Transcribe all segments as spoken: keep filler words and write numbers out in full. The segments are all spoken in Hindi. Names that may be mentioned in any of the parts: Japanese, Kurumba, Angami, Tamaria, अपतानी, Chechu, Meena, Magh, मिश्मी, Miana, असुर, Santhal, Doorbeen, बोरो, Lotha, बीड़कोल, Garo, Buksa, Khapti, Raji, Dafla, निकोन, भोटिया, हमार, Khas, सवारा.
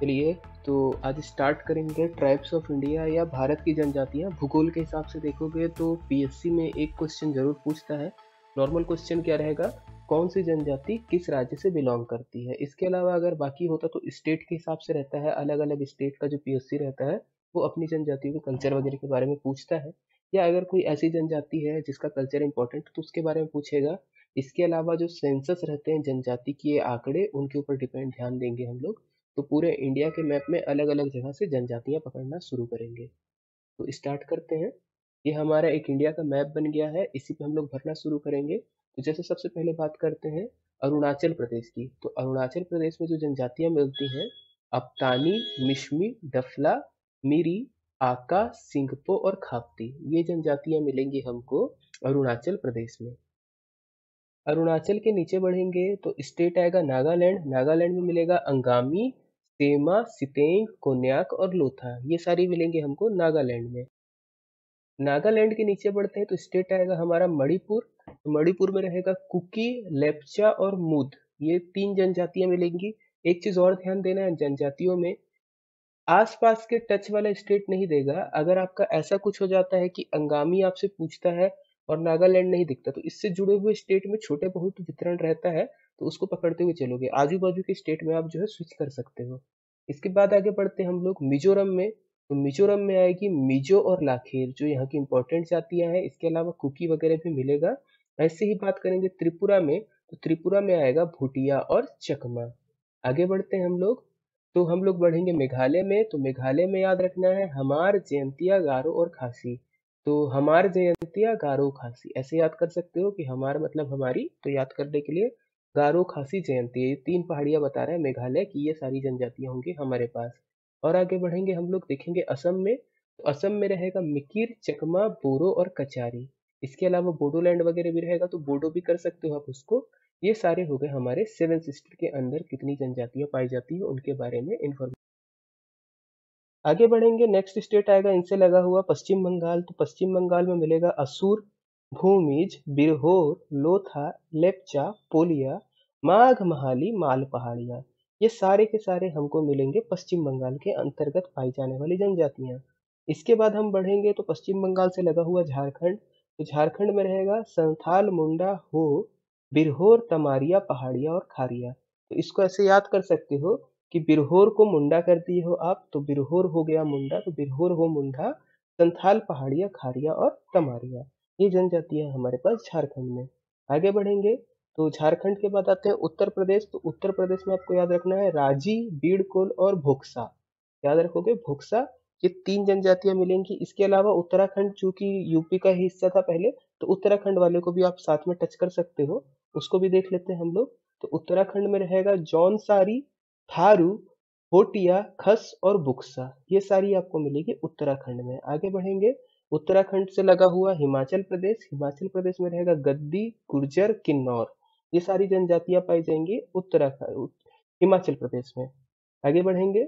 चलिए तो आज स्टार्ट करेंगे ट्राइब्स ऑफ इंडिया या भारत की जनजातियाँ। भूगोल के हिसाब से देखोगे तो पीएससी में एक क्वेश्चन जरूर पूछता है। नॉर्मल क्वेश्चन क्या रहेगा, कौन सी जनजाति किस राज्य से बिलोंग करती है। इसके अलावा अगर बाकी होता तो स्टेट के हिसाब से रहता है, अलग अलग स्टेट का जो पीएससी रहता है वो अपनी जनजातियों के कल्चर वगैरह के बारे में पूछता है, या अगर कोई ऐसी जनजाति है जिसका कल्चर इंपॉर्टेंट तो उसके बारे में पूछेगा। इसके अलावा जो सेंसस रहते हैं जनजाति के आंकड़े, उनके ऊपर डिपेंड ध्यान देंगे हम लोग। तो पूरे इंडिया के मैप में अलग अलग जगह से जनजातियाँ पकड़ना शुरू करेंगे। तो स्टार्ट करते हैं। ये हमारा एक इंडिया का मैप बन गया है, इसी पे हम लोग भरना शुरू करेंगे। तो जैसे सबसे पहले बात करते हैं अरुणाचल प्रदेश की, तो अरुणाचल प्रदेश में जो जनजातियां मिलती हैं अपतानी, मिश्मी, डफला, मिरी, आका, सिंगपो और खापती, ये जनजातियां मिलेंगी हमको अरुणाचल प्रदेश में। अरुणाचल के नीचे बढ़ेंगे तो स्टेट आएगा नागालैंड। नागालैंड में मिलेगा अंगामी, सेमा, सितेंग, कोन्याक और लोथा, ये सारी मिलेंगे हमको नागालैंड में। नागालैंड के नीचे बढ़ते हैं तो स्टेट आएगा हमारा मणिपुर। मणिपुर में रहेगा कुकी, लेप्चा और मुद, ये तीन जनजातियां मिलेंगी। एक चीज और ध्यान देना है, जनजातियों में आसपास के टच वाला स्टेट नहीं देगा। अगर आपका ऐसा कुछ हो जाता है कि अंगामी आपसे पूछता है और नागालैंड नहीं दिखता, तो इससे जुड़े हुए स्टेट में छोटे बहुत वितरण रहता है, तो उसको पकड़ते हुए चलोगे। आजू बाजू के स्टेट में आप जो है स्विच कर सकते हो। इसके बाद आगे बढ़ते हैं हम लोग मिजोरम में। तो मिजोरम में आएगी मिजो और लाखेर, जो यहाँ की इम्पोर्टेंट जातियाँ हैं। इसके अलावा कुकी वगैरह भी मिलेगा। ऐसे ही बात करेंगे त्रिपुरा में, तो त्रिपुरा में आएगा भूटिया और चकमा। आगे बढ़ते हैं हम लोग, तो हम लोग बढ़ेंगे मेघालय में। तो मेघालय में याद रखना है हमार, जयंतिया, गारो और खासी। तो हमार, जयंतिया, गारो, खासी, ऐसे याद कर सकते हो कि हमार मतलब हमारी, तो याद करने के लिए गारो, खासी, जयंतिया, ये तीन पहाड़ियाँ बता रहे हैं मेघालय की, ये सारी जनजातियाँ होंगी हमारे पास। और आगे बढ़ेंगे हम लोग, देखेंगे असम में। तो असम में रहेगा मिकिर, चकमा, बोरो और कचारी। इसके अलावा बोडोलैंड वगैरह भी रहेगा, तो बोडो भी कर सकते हो आप उसको। ये सारे हो गए हमारे सेवन सिस्टर के अंदर कितनी जनजातियां पाई जाती है उनके बारे में इन्फॉर्मेशन। आगे बढ़ेंगे, नेक्स्ट स्टेट आएगा इनसे लगा हुआ पश्चिम बंगाल। तो पश्चिम बंगाल में मिलेगा असुर, भूमिज, बिरहोर, लोथा, लेप्चा, पोलिया, माघ महाली, माल पहाड़िया, ये सारे के सारे हमको मिलेंगे पश्चिम बंगाल के अंतर्गत पाई जाने वाली जनजातियाँ। इसके बाद हम बढ़ेंगे तो पश्चिम बंगाल से लगा हुआ झारखंड। तो झारखंड में रहेगा संथाल, मुंडा, हो, बिरहोर, तमारिया, पहाड़िया और खारिया। तो इसको ऐसे याद कर सकते हो कि बिरहोर को मुंडा कर दिए हो आप, तो बिरहोर हो गया मुंडा, तो बिरहोर, हो, मुंडा, संथाल, पहाड़िया, खारिया और तमारिया, ये जनजातियाँ हमारे पास झारखंड में। आगे बढ़ेंगे तो झारखंड के बाद आते हैं उत्तर प्रदेश। तो उत्तर प्रदेश में आपको याद रखना है राजी, बीड़कोल और भोक्सा, याद रखोगे भोक्सा, ये तीन जनजातियां मिलेंगी। इसके अलावा उत्तराखंड चूंकि यूपी का ही हिस्सा था पहले, तो उत्तराखंड वाले को भी आप साथ में टच कर सकते हो, उसको भी देख लेते हैं हम लोग। तो उत्तराखंड में रहेगा जौनसारी, थारू, भोटिया, खस और बुक्सा, ये सारी आपको मिलेगी उत्तराखंड में। आगे बढ़ेंगे उत्तराखंड से लगा हुआ हिमाचल प्रदेश। हिमाचल प्रदेश में रहेगा गद्दी, गुर्जर, किन्नौर, ये सारी जनजातियां पाई जाएंगी उत्तराखंड हिमाचल प्रदेश में। आगे बढ़ेंगे,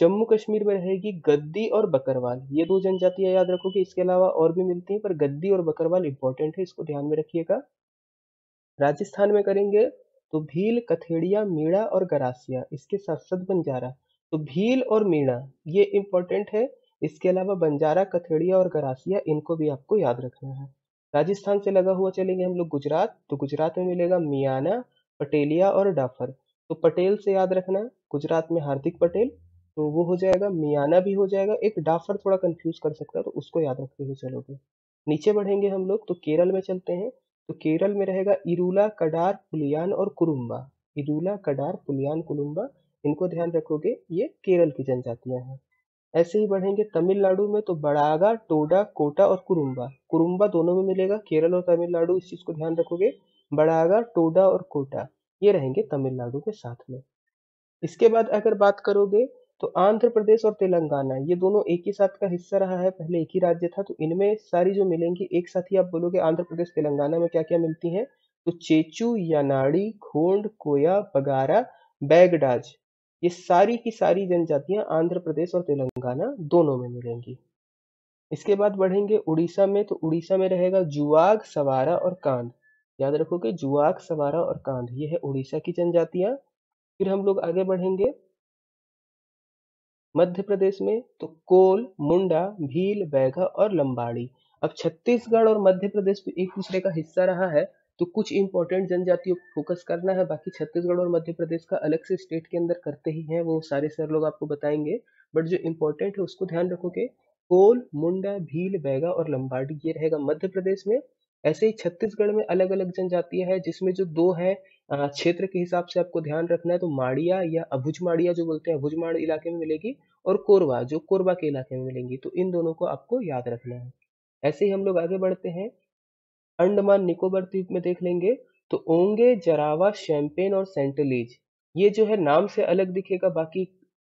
जम्मू कश्मीर में रहेगी गद्दी और बकरवाल, ये दो जनजातियां याद रखो कि इसके अलावा और भी मिलती हैं, पर गद्दी और बकरवाल इंपॉर्टेंट है, इसको ध्यान में रखिएगा। राजस्थान में करेंगे तो भील, कथेड़िया, मीणा और गरासिया, इसके साथ साथ बंजारा। तो भील और मीणा ये इंपॉर्टेंट है, इसके अलावा बंजारा, कथेड़िया और गरासिया, इनको भी आपको याद रखना है। राजस्थान से लगा हुआ चलेंगे हम लोग गुजरात। तो गुजरात में मिलेगा मियाना, पटेलिया और डाफर। तो पटेल से याद रखना, गुजरात में हार्दिक पटेल, तो वो हो जाएगा, मियाना भी हो जाएगा, एक डाफर थोड़ा कंफ्यूज कर सकता है, तो उसको याद रखते हुए चलोगे। नीचे बढ़ेंगे हम लोग तो केरल में चलते हैं। तो केरल में रहेगा इरूला, कडार, पुलियान और कुरुम्बा। इरूला, कडार, पुलियान, कुरुम्बा, इनको ध्यान रखोगे, ये केरल की जनजातियां हैं। ऐसे ही बढ़ेंगे तमिलनाडु में, तो बड़ागा, टोडा, कोटा और कुरुम्बा। कुरुम्बा दोनों में मिलेगा, केरल और तमिलनाडु, इस चीज को ध्यान रखोगे। बड़ागा, टोडा और कोटा, ये रहेंगे तमिलनाडु के साथ में। इसके बाद अगर बात करोगे तो आंध्र प्रदेश और तेलंगाना, ये दोनों एक ही साथ का हिस्सा रहा है, पहले एक ही राज्य था, तो इनमें सारी जो मिलेंगी एक साथ ही आप बोलोगे। आंध्र प्रदेश, तेलंगाना में क्या क्या मिलती हैं, तो चेचू, यानाड़ी, खोंड, कोया, बगारा, बैगडाज, ये सारी की सारी जनजातियां आंध्र प्रदेश और तेलंगाना दोनों में मिलेंगी। इसके बाद बढ़ेंगे उड़ीसा में। तो उड़ीसा में रहेगा जुआग, सवारा और कांध, याद रखोगे जुआग, सवारा और कांध, ये है उड़ीसा की जनजातियाँ। फिर हम लोग आगे बढ़ेंगे मध्य प्रदेश में तो कोल, मुंडा, भील, बैगा और लंबाड़ी। अब छत्तीसगढ़ और मध्य प्रदेश एक दूसरे का हिस्सा रहा है तो कुछ इंपॉर्टेंट जनजातियों पर फोकस करना है। बाकी छत्तीसगढ़ और मध्य प्रदेश का अलग से स्टेट के अंदर करते ही हैं, वो सारे सर लोग आपको बताएंगे, बट जो इम्पोर्टेंट है उसको ध्यान रखोगे। कोल, मुंडा, भील, बैगा और लंबाड़ी ये रहेगा मध्य प्रदेश में। ऐसे ही छत्तीसगढ़ में अलग अलग जनजातियां हैं जिसमें जो दो है क्षेत्र के हिसाब से आपको ध्यान रखना है, तो माड़िया या अभुज माड़िया जो बोलते हैं अभुज माड़ इलाके में मिलेगी और कोरवा जो कोरबा के इलाके में मिलेंगी, तो इन दोनों को आपको याद रखना है। ऐसे ही हम लोग आगे बढ़ते हैं, अंडमान निकोबार द्वीप में देख लेंगे तो ओंगे, जरावा, शैम्पेन और सेंटलीज ये जो है नाम से अलग दिखेगा, बाकी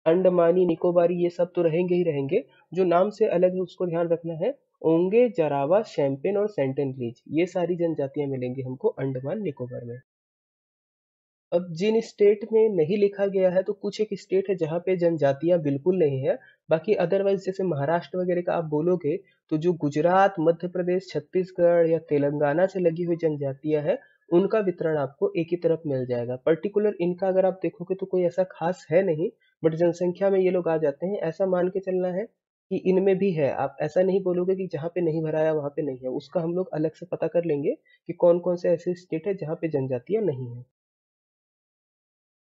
अंडमानी निकोबारी ये सब तो रहेंगे ही रहेंगे, जो नाम से अलग है उसको ध्यान रखना है। ओंगे, जरावा, शैम्पेन और सेंटलीज ये सारी जनजातियां मिलेंगी हमको अंडमान निकोबार में। अब जिन स्टेट में नहीं लिखा गया है तो कुछ एक स्टेट है जहाँ पे जनजातियाँ बिल्कुल नहीं है, बाकी अदरवाइज जैसे महाराष्ट्र वगैरह का आप बोलोगे तो जो गुजरात, मध्य प्रदेश, छत्तीसगढ़ या तेलंगाना से लगी हुई जनजातियाँ हैं उनका वितरण आपको एक ही तरफ मिल जाएगा। पर्टिकुलर इनका अगर आप देखोगे तो कोई ऐसा खास है नहीं, बट जनसंख्या में ये लोग आ जाते हैं, ऐसा मान के चलना है कि इनमें भी है। आप ऐसा नहीं बोलोगे कि जहाँ पे नहीं भराया वहाँ पे नहीं है, उसका हम लोग अलग से पता कर लेंगे कि कौन कौन से ऐसे स्टेट है जहाँ पे जनजातियाँ नहीं है।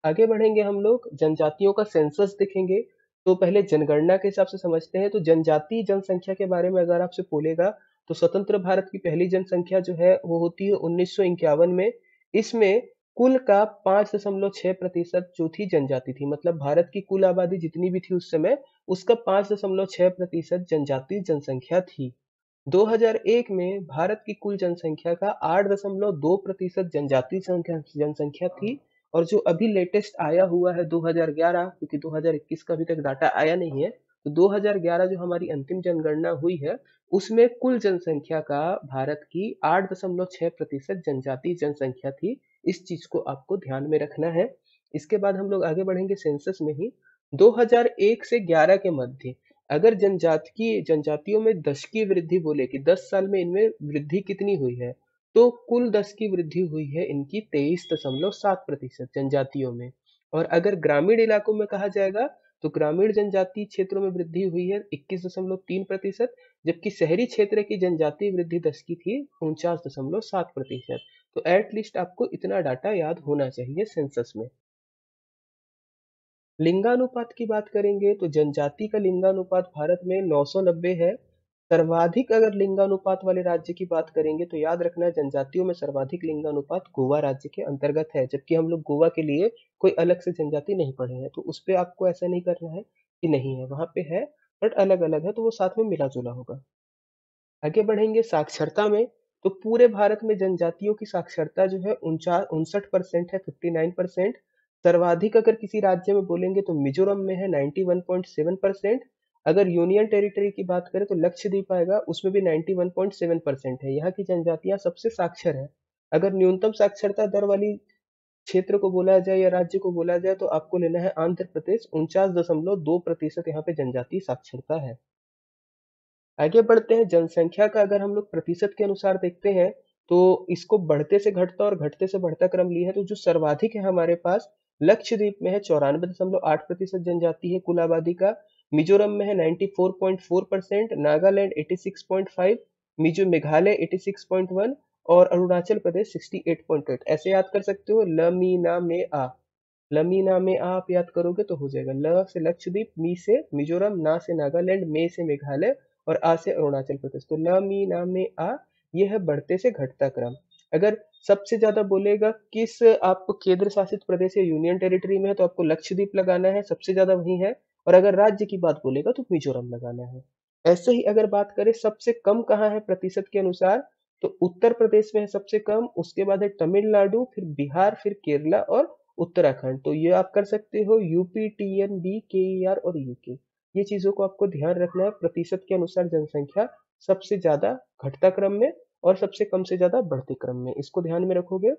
आगे बढ़ेंगे हम लोग, जनजातियों का सेंसस देखेंगे। तो पहले जनगणना के हिसाब से समझते हैं। तो जनजाति जनसंख्या के बारे में अगर आपसे बोलेगा तो स्वतंत्र भारत की पहली जनसंख्या जो है वो होती है उन्नीस सौ इक्यावन में। इसमें कुल का पाँच दशमलव छः प्रतिशत जो थी जनजाति थी, मतलब भारत की कुल आबादी जितनी भी थी उस समय उसका पाँच दशमलव छः प्रतिशत जनजाति जनसंख्या थी। दो हज़ार एक में भारत की कुल जनसंख्या का आठ दशमलव दो प्रतिशत जनजाति जनसंख्या थी, और जो अभी लेटेस्ट आया हुआ है दो हज़ार ग्यारह, क्योंकि दो हज़ार इक्कीस का अभी तक डाटा आया नहीं है, तो दो हज़ार ग्यारह जो हमारी अंतिम जनगणना हुई है उसमें कुल जनसंख्या का भारत की आठ दशमलव छः प्रतिशत जनजाति जनसंख्या थी। इस चीज को आपको ध्यान में रखना है। इसके बाद हम लोग आगे बढ़ेंगे सेंसस में ही। दो हज़ार एक से ग्यारह के मध्य अगर जनजातीय जनजातियों में दस की वृद्धि बोले कि दस साल में इनमें वृद्धि कितनी हुई है, तो कुल दस की वृद्धि हुई है इनकी तेईस दशमलव सात प्रतिशत जनजातियों में। और अगर ग्रामीण इलाकों में कहा जाएगा तो ग्रामीण जनजाति क्षेत्रों में वृद्धि हुई है इक्कीस दशमलव तीन प्रतिशत, जबकि शहरी क्षेत्र की जनजातीय वृद्धि दस की थी उनचास दशमलव सात प्रतिशत। तो एटलीस्ट आपको इतना डाटा याद होना चाहिए सेंसस में। लिंगानुपात की बात करेंगे तो जनजाति का लिंगानुपात भारत में नौ सौ नब्बे है। सर्वाधिक अगर लिंगानुपात वाले राज्य की बात करेंगे तो याद रखना जनजातियों में सर्वाधिक लिंगानुपात गोवा राज्य के अंतर्गत है, जबकि हम लोग गोवा के लिए कोई अलग से जनजाति नहीं पढ़े हैं, तो उस पर आपको ऐसा नहीं करना है कि नहीं है, वहाँ पे है बट अलग अलग है, तो वो साथ में मिला जुला होगा। आगे बढ़ेंगे साक्षरता में, तो पूरे भारत में जनजातियों की साक्षरता जो है उनचास उनसठ परसेंट है, फिफ्टी नाइन परसेंट। सर्वाधिक अगर किसी राज्य में बोलेंगे तो मिजोरम में है ninety one point seven percent. अगर यूनियन टेरिटरी की बात करें तो लक्षद्वीप आएगा, उसमें भी ninety one point seven percent है। यहाँ की जनजातियाँ सबसे साक्षर है। अगर न्यूनतम साक्षरता दर वाली क्षेत्र को बोला जाए या राज्य को बोला जाए तो आपको लेना है आंध्र प्रदेश, उनचास दशमलव दो प्रतिशत यहाँ पे जनजातीय साक्षरता है। आगे बढ़ते हैं, जनसंख्या का अगर हम लोग प्रतिशत के अनुसार देखते हैं तो इसको बढ़ते से घटता और घटते से बढ़ता क्रम लिया है, तो जो सर्वाधिक है हमारे पास लक्षद्वीप में है चौरानवे दशमलव आठ प्रतिशत जनजाति है कुल आबादी का। मिजोरम में है ninety four point four percent, Nagaland छियासी पॉइंट फाइव, मिजो मेघालय छियासी पॉइंट वन और अरुणाचल प्रदेश अड़सठ पॉइंट आठ। ऐसे याद कर सकते हो, ल मी ना में आ, ल मी ना में आ आप याद करोगे तो हो जाएगा। ल से लक्षद्वीप, मी से मिजोरम, ना से नागालैंड, मे से मेघालय और आ से अरुणाचल प्रदेश। तो ल मी ना में आ ये है बढ़ते से घटता क्रम। अगर सबसे ज्यादा बोलेगा किस आपको केंद्र शासित प्रदेश या यूनियन टेरिटरी में है तो आपको लक्षद्वीप लगाना है, सबसे ज्यादा वही है। और अगर राज्य की बात बोलेगा तो मिजोरम लगाना है। ऐसे ही अगर बात करें सबसे कम कहाँ है प्रतिशत के अनुसार, तो उत्तर प्रदेश में है सबसे कम, उसके बाद है तमिलनाडु, फिर बिहार, फिर केरला और उत्तराखंड। तो ये आप कर सकते हो यूपी, टी एन बी, के ई आर और यूके। ये चीजों को आपको ध्यान रखना है, प्रतिशत के अनुसार जनसंख्या सबसे ज्यादा घटता क्रम में और सबसे कम से ज्यादा बढ़ते क्रम में, इसको ध्यान में रखोगे।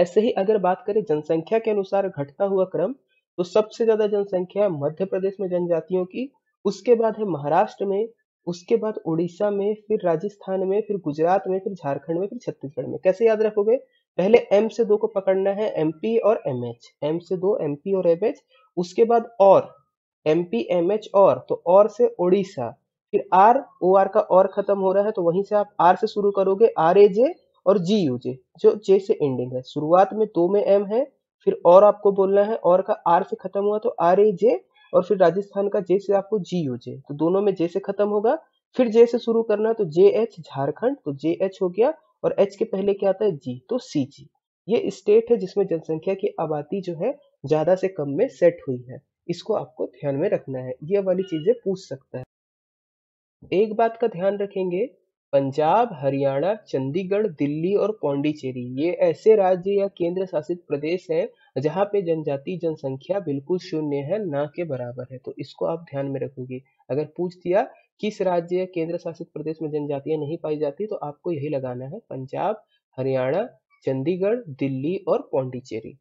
ऐसे ही अगर बात करें जनसंख्या के अनुसार घटता हुआ क्रम, तो सबसे ज्यादा जनसंख्या मध्य प्रदेश में जनजातियों की, उसके बाद है महाराष्ट्र में, उसके बाद उड़ीसा में, फिर राजस्थान में, फिर गुजरात में, फिर झारखंड में, फिर छत्तीसगढ़ में। कैसे याद रखोगे, पहले एम से दो को पकड़ना है, एमपी और एमएच, एम से दो एमपी और एमएच, उसके बाद और एम पी एम एच और, तो और से ओडिशा, फिर आर, ओ आर का और खत्म हो रहा है तो वहीं से आप आर से शुरू करोगे, आर ए जे और जी यू जे, जो जे से एंडिंग है। शुरुआत में दो में एम है, फिर और आपको बोलना है, और का आर से खत्म हुआ तो आर ए जे, और फिर राजस्थान का जे से आपको जी यू जे, तो दोनों में जे से खत्म होगा। फिर जे से शुरू करना है तो जे एच झारखंड, तो जे एच हो गया, और एच के पहले क्या आता है जी, तो सी जी। ये स्टेट है जिसमें जनसंख्या की आबादी जो है ज्यादा से कम में सेट हुई है, इसको आपको ध्यान में रखना है, ये वाली चीजें पूछ सकता है। एक बात का ध्यान रखेंगे, पंजाब, हरियाणा, चंडीगढ़, दिल्ली और पौंडीचेरी ये ऐसे राज्य या केंद्र शासित प्रदेश हैं जहाँ पे जनजातीय जनसंख्या बिल्कुल शून्य है, ना के बराबर है, तो इसको आप ध्यान में रखोगे। अगर पूछ दिया किस राज्य या केंद्र शासित प्रदेश में जनजातियां नहीं पाई जाती, तो आपको यही लगाना है, पंजाब, हरियाणा, चंडीगढ़, दिल्ली और पौंडीचेरी।